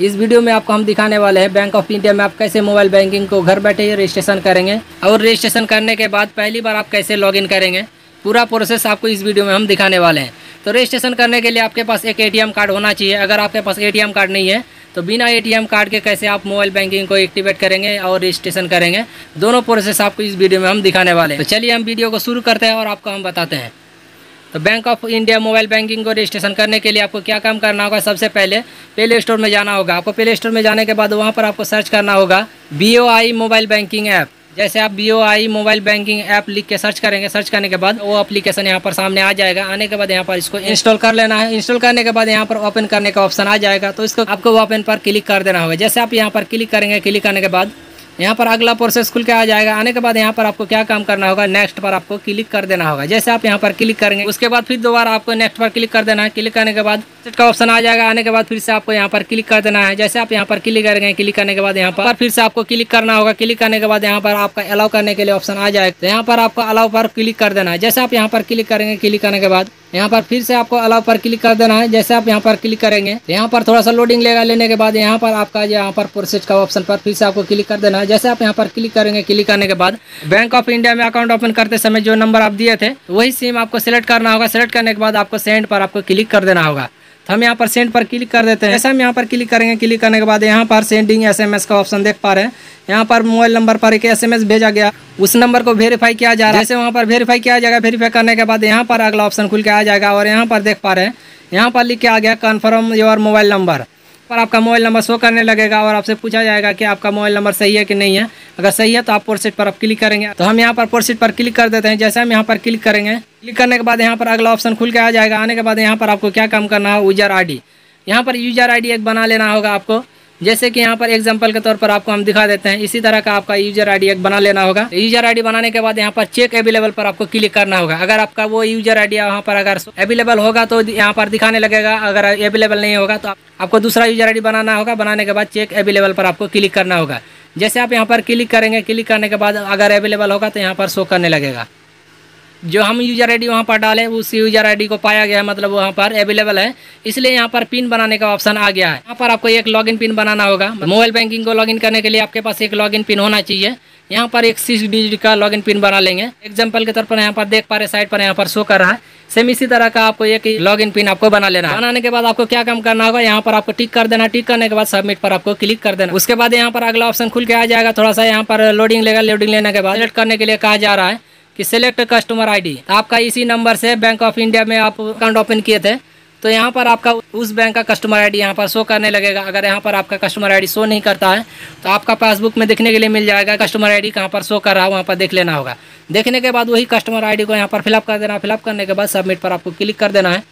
इस वीडियो में आपको हम दिखाने वाले हैं बैंक ऑफ इंडिया में आप कैसे मोबाइल बैंकिंग को घर बैठे रजिस्ट्रेशन करेंगे और रजिस्ट्रेशन करने के बाद पहली बार आप कैसे लॉगिन करेंगे। पूरा प्रोसेस आपको इस वीडियो में हम दिखाने वाले हैं। तो रजिस्ट्रेशन करने के लिए आपके पास एक एटीएम कार्ड होना चाहिए। अगर आपके पास एटीएम कार्ड नहीं है तो बिना एटीएम कार्ड के कैसे आप मोबाइल बैंकिंग को एक्टिवेट करेंगे और रजिस्ट्रेशन करेंगे, दोनों प्रोसेस आपको इस वीडियो में हम दिखाने वाले हैं। तो चलिए हम वीडियो को शुरू करते हैं और आपको हम बताते हैं। तो bank of India mobile banking को रजिस्ट्रेशन करने के लिए आपको क्या काम करना होगा। सबसे पहले प्ले स्टोर में जाना होगा। आपको प्ले स्टोर में जाने के बाद वहां पर आपको सर्च करना होगा BOI मोबाइल बैंकिंग ऐप। जैसे आप BOI मोबाइल बैंकिंग ऐप लिख के सर्च करेंगे, सर्च करने के बाद वो एप्लीकेशन यहाँ पर सामने आ जाएगा। आने के बाद यहाँ पर इसको इंस्टॉल कर लेना है। इंस्टॉल करने के बाद यहाँ पर ओपन करने का ऑप्शन आ जाएगा, तो इसको आपको ओपन पर क्लिक कर देना होगा। जैसे आप यहाँ पर क्लिक करेंगे, क्लिक करने के बाद यहाँ पर अगला प्रोसेस खुल के आ जाएगा। आने के बाद यहाँ पर आपको क्या काम करना होगा, नेक्स्ट पर आपको क्लिक कर देना होगा। जैसे आप यहाँ पर क्लिक करेंगे उसके बाद फिर दोबारा आपको नेक्स्ट पर क्लिक कर देना है। क्लिक करने के बाद नेक्स्ट का ऑप्शन आ जाएगा। आने के बाद फिर से आपको यहाँ पर क्लिक कर देना है। जैसे आप यहाँ पर क्लिक करेंगे, क्लिक करने के बाद यहाँ पर फिर से आपको क्लिक करना होगा। क्लिक करने के बाद यहाँ पर आपका अलाउ करने के लिए ऑप्शन आ जाएगा, तो यहाँ पर आपको अलाउ पर क्लिक कर देना है। जैसे आप यहाँ पर क्लिक करेंगे, क्लिक करने के बाद यहाँ पर फिर से आपको अलाउ पर क्लिक कर देना है। जैसे आप यहाँ पर क्लिक करेंगे, यहाँ पर थोड़ा सा लोडिंग लेगा। लेने के बाद यहाँ पर आपका यहाँ पर प्रोसेस का ऑप्शन पर फिर से आपको क्लिक कर देना है। जैसे आप यहाँ पर क्लिक करेंगे, क्लिक करने के बाद बैंक ऑफ इंडिया में अकाउंट ओपन करते समय जो नंबर आप दिए थे वही सिम आपको सिलेक्ट करना होगा। सिलेक्ट करने के बाद आपको सेंड पर आपको क्लिक कर देना होगा। हम यहाँ पर सेंड पर क्लिक कर देते हैं। जैसे हम यहाँ पर क्लिक करेंगे, क्लिक करने के बाद यहाँ पर सेंडिंग SMS का ऑप्शन देख पा रहे हैं। यहाँ पर मोबाइल नंबर पर एक SMS भेजा गया, उस नंबर को वेरीफाई किया जा रहा है। जैसे वहाँ पर वेरीफाई किया जाएगा, वेरीफाई करने के बाद यहाँ पर अगला ऑप्शन खुल के आ जाएगा और यहाँ पर देख पा रहे हैं यहाँ पर लिख के आ गया कन्फर्म योर मोबाइल नंबर। पर आपका मोबाइल नंबर शो करने लगेगा और आपसे पूछा जाएगा कि आपका मोबाइल नंबर सही है कि नहीं है। अगर सही है तो आप प्रोसीड पर आप क्लिक करेंगे। तो हम यहाँ पर प्रोसीड पर क्लिक कर देते हैं। जैसे हम यहाँ पर क्लिक करेंगे, क्लिक करने के बाद यहाँ पर अगला ऑप्शन खुल के आ जाएगा। आने के बाद यहाँ पर आपको क्या काम करना है, यूजर ID। यहाँ पर यूजर ID एक बना लेना होगा आपको। जैसे कि यहाँ पर एग्जाम्पल के तौर पर आपको हम दिखा देते हैं। इसी तरह का आपका यूजर ID एक बना लेना होगा। यूजर ID बनाने के बाद यहाँ पर चेक अवेलेबल पर आपको क्लिक करना होगा। अगर आपका वो यूजर ID यहाँ पर अगर अवेलेबल होगा तो यहाँ पर दिखाने लगेगा, अगर अवेलेबल नहीं होगा तो आपको दूसरा यूजर ID बनाना होगा। बनाने के बाद चेक अवेलेबल पर आपको क्लिक करना होगा। जैसे आप यहाँ पर क्लिक करेंगे, क्लिक करने के बाद अगर अवेलेबल होगा तो यहाँ पर शो करने लगेगा। जो हम यूजर ID वहाँ पर डाले उस यूजर ID को पाया गया है, मतलब वहाँ पर अवेलेबल है, इसलिए यहाँ पर पिन बनाने का ऑप्शन आ गया है। यहाँ पर आपको एक लॉगिन पिन बनाना होगा। मोबाइल बैंकिंग को लॉगिन करने के लिए आपके पास एक लॉगिन पिन होना चाहिए। यहाँ पर एक 6 डिजिट का लॉगिन पिन बना लेंगे। एग्जाम्पल के तौर पर यहाँ पर देख पा रहे साइड पर यहाँ पर शो कर रहा है। सेम इसी तरह का आपको एक लॉगिन पिन आपको बना लेना है। बनाने के बाद आपको क्या काम करना होगा, यहाँ पर आपको टिक कर देना। टिक करने के बाद सबमिट पर आपको क्लिक कर देना। उसके बाद यहाँ पर अगला ऑप्शन खुल के आ जाएगा। थोड़ा सा यहाँ पर लोडिंग लेगा। लोडिंग लेने के बाद सिलेक्ट करने के लिए कहा जा रहा है कि सिलेक्ट कस्टमर ID। आपका इसी नंबर से बैंक ऑफ इंडिया में आप अकाउंट ओपन किए थे, तो यहाँ पर आपका उस बैंक का कस्टमर ID यहाँ पर शो करने लगेगा। अगर यहाँ पर आपका कस्टमर ID शो नहीं करता है तो आपका पासबुक में देखने के लिए मिल जाएगा कस्टमर ID कहाँ पर शो कर रहा है, वहाँ पर देख लेना होगा। देखने के बाद वही कस्टमर ID को यहाँ पर फिलअप कर देना। फिलअप करने के बाद सबमिट पर आपको क्लिक कर देना है।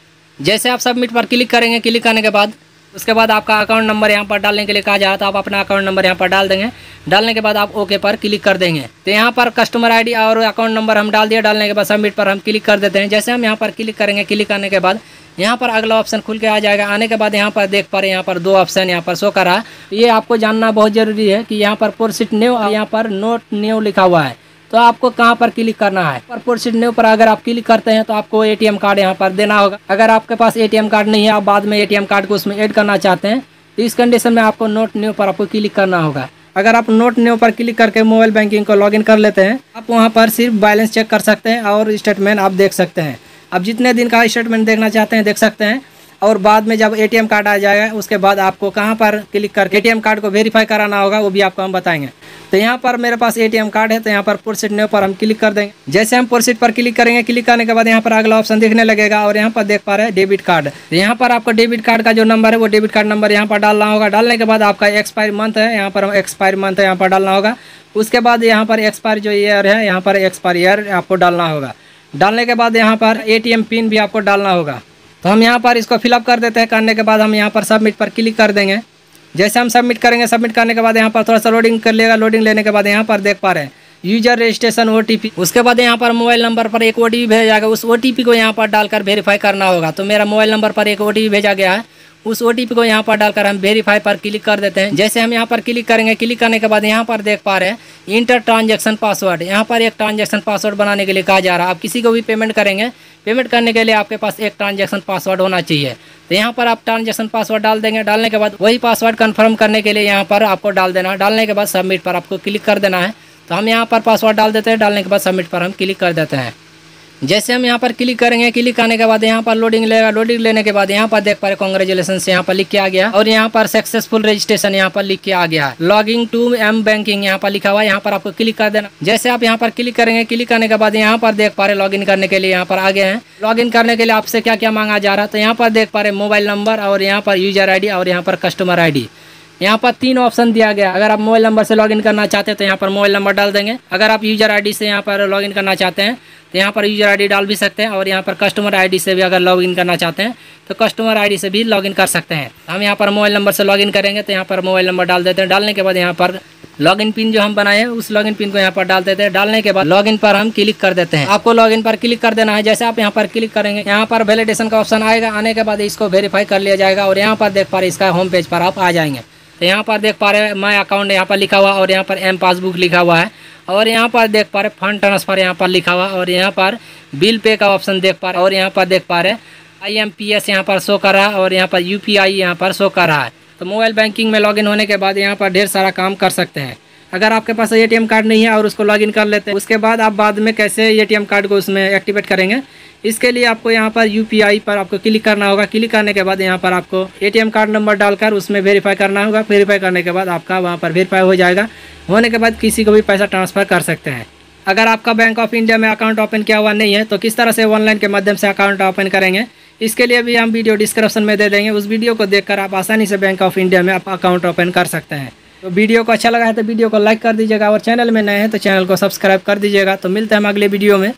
जैसे आप सबमिट पर क्लिक करेंगे, क्लिक करने के बाद उसके बाद आपका अकाउंट नंबर यहाँ पर डालने के लिए कहा जाता है। आप अपना अकाउंट नंबर यहाँ पर डाल देंगे। डालने के बाद आप ओके पर क्लिक कर देंगे। तो यहाँ पर कस्टमर ID और अकाउंट नंबर हम डाल दिया। डालने के बाद सबमिट पर हम क्लिक कर देते हैं। जैसे हम यहाँ पर क्लिक करेंगे, क्लिक करने के बाद यहाँ पर अगला ऑप्शन खुल के आ जाएगा। आने के बाद यहाँ पर देख पा रहे यहाँ पर 2 ऑप्शन यहाँ पर शो कर रहा है। ये आपको जानना बहुत ज़रूरी है कि यहाँ पर प्रोसीड न्यू और यहाँ पर नोट न्यू लिखा हुआ है, तो आपको कहाँ पर क्लिक करना है। पर प्रोसीड न्यू पर अगर आप क्लिक करते हैं तो आपको ATM कार्ड यहाँ पर देना होगा। अगर आपके पास ATM कार्ड नहीं है, आप बाद में ATM कार्ड को उसमें ऐड करना चाहते हैं, तो इस कंडीशन में आपको नोट न्यू पर आपको क्लिक करना होगा। अगर आप नोट न्यू पर क्लिक करके मोबाइल बैंकिंग को लॉगिन कर लेते हैं, आप वहाँ पर सिर्फ बैलेंस चेक कर सकते हैं और स्टेटमेंट आप देख सकते हैं। आप जितने दिन का स्टेटमेंट देखना चाहते हैं देख सकते हैं। और बाद में जब ATM कार्ड आ जाएगा उसके बाद आपको कहाँ पर क्लिक करके ATM कार्ड को वेरीफाई कराना होगा, वो भी आपको हम बताएंगे। तो यहाँ पर मेरे पास ATM कार्ड है, तो यहाँ पर प्रोसीड न्यू पर हम क्लिक कर देंगे। जैसे हम प्रोसीड पर क्लिक करेंगे, क्लिक करने के बाद यहाँ पर अगला ऑप्शन दिखने लगेगा और यहाँ पर देख पा रहे हैं डेबिट कार्ड। यहाँ पर आपको डेबिट कार्ड का जो नंबर है वो डेबिट कार्ड नंबर यहाँ पर डालना होगा। डालने के बाद आपका एक्सपायर मंथ है, यहाँ पर एक्सपायर मंथ यहाँ पर डालना होगा। उसके बाद यहाँ पर एक्सपायर जो ईयर है, यहाँ पर एक्सपायर ईयर आपको डालना होगा। डालने के बाद यहाँ पर ATM पिन भी आपको डालना होगा। तो हम यहाँ पर इसको फिलअप कर देते हैं। करने के बाद हम यहाँ पर सबमिट पर क्लिक कर देंगे। जैसे हम सबमिट करेंगे, सबमिट करने के बाद यहाँ पर थोड़ा सा लोडिंग कर लेगा। लोडिंग लेने के बाद यहाँ पर देख पा रहे हैं यूजर रजिस्ट्रेशन OTP। उसके बाद यहाँ पर मोबाइल नंबर पर एक OTP भेजा जाएगा। उस OTP को यहाँ पर डालकर वेरीफाई करना होगा। तो मेरा मोबाइल नंबर पर एक OTP भेजा गया है, उस OTP को यहाँ पर डालकर हम वेरीफाई पर क्लिक कर देते हैं। जैसे हम यहाँ पर क्लिक करेंगे, क्लिक करने के बाद यहाँ पर देख पा रहे हैं इंटर ट्रांजैक्शन पासवर्ड। यहाँ पर एक ट्रांजैक्शन पासवर्ड बनाने के लिए कहा जा रहा है। आप किसी को भी पेमेंट करेंगे, पेमेंट करने के लिए आपके पास एक ट्रांजैक्शन पासवर्ड होना चाहिए। तो यहाँ पर आप ट्रांजेक्शन पासवर्ड डाल देंगे। डालने के बाद वही पासवर्ड कन्फर्म करने के लिए यहाँ पर आपको डाल देना है। डालने के बाद सबमिट पर आपको क्लिक कर देना है। तो हम यहाँ पर पासवर्ड डाल देते हैं। डालने के बाद सबमिट पर हम क्लिक कर देते हैं। जैसे हम यहाँ पर क्लिक करेंगे, क्लिक करने के बाद यहाँ पर लोडिंग लेगा। लोडिंग लेने के बाद यहाँ पर देख पा रहे कॉन्ग्रेचुलेसन यहाँ पर लिख के आ गया और यहाँ पर सक्सेसफुल रजिस्ट्रेशन यहाँ पर लिख के आ गया। लॉगिंग टू एम बैंकिंग यहाँ पर लिखा हुआ है, यहाँ पर आपको क्लिक कर देना। जैसे आप यहाँ पर क्लिक करेंगे, क्लिक करने के बाद यहाँ पर देख पा रहे लॉगिन करने के लिए यहाँ पर आ गए हैं। लॉगिन करने के लिए आपसे क्या क्या मांगा जा रहा है, तो यहाँ पर देख पा रहे मोबाइल नंबर और यहाँ पर यूजर आई डी और यहाँ पर कस्टमर आई डी, यहाँ पर तीन ऑप्शन दिया गया। अगर आप मोबाइल नंबर से लॉगिन करना चाहते हैं तो यहाँ पर मोबाइल नंबर डाल देंगे। अगर आप यूजर आईडी से यहाँ पर लॉगिन करना चाहते हैं तो यहाँ पर यूजर आईडी डाल भी सकते हैं और यहाँ पर कस्टमर आईडी से भी अगर लॉगिन करना चाहते हैं तो कस्टमर आईडी से भी लॉगिन कर सकते हैं। हम यहाँ पर मोबाइल नंबर से लॉगिन करेंगे तो यहाँ पर मोबाइल नंबर डाल देते हैं। डालने के बाद यहाँ पर लॉगिन पिन जो हम बनाए हैं उस लॉगिन पिन को यहाँ पर डाल देते हैं। डालने के बाद लॉगिन पर हम क्लिक कर देते हैं। आपको लॉगिन पर क्लिक कर देना है। जैसे आप यहाँ पर क्लिक करेंगे, यहाँ पर वैलिडेशन का ऑप्शन आएगा। आने के बाद इसको वेरीफाई कर लिया जाएगा और यहाँ पर देख पा रहे इसका होम पेज पर आप आ जाएंगे। तो यहाँ पर देख पा रहे माय अकाउंट यहाँ पर लिखा हुआ और यहाँ पर एम पासबुक लिखा हुआ है और यहाँ पर देख पा रहे फंड ट्रांसफर यहाँ पर लिखा हुआ और यहाँ पर बिल पे का ऑप्शन देख पा रहे और यहाँ पर देख पा रहे IMPS यहाँ पर शो कर रहा है और यहाँ पर UPI यहाँ पर शो कर रहा है। तो मोबाइल बैंकिंग में लॉगिन होने के बाद यहाँ पर ढेर सारा काम कर सकते हैं। अगर आपके पास ATM कार्ड नहीं है और उसको लॉगिन कर लेते हैं, उसके बाद आप बाद में कैसे ATM कार्ड को उसमें एक्टिवेट करेंगे, इसके लिए आपको यहाँ पर UPI पर आपको क्लिक करना होगा। क्लिक करने के बाद यहाँ पर आपको ATM कार्ड नंबर डालकर उसमें वेरीफाई करना होगा। वेरीफाई करने के बाद आपका वहाँ पर वेरीफाई हो जाएगा। होने के बाद किसी को भी पैसा ट्रांसफ़र कर सकते हैं। अगर आपका बैंक ऑफ इंडिया में अकाउंट ओपन किया हुआ नहीं है तो किस तरह से ऑनलाइन के माध्यम से अकाउंट ओपन करेंगे, इसके लिए भी हम वीडियो डिस्क्रिप्शन में दे देंगे। उस वीडियो को देखकर आप आसानी से बैंक ऑफ इंडिया में आप अकाउंट ओपन कर सकते हैं। तो वीडियो को अच्छा लगा है तो वीडियो को लाइक कर दीजिएगा और चैनल में नए हैं तो चैनल को सब्सक्राइब कर दीजिएगा। तो मिलते हैं हम अगले वीडियो में।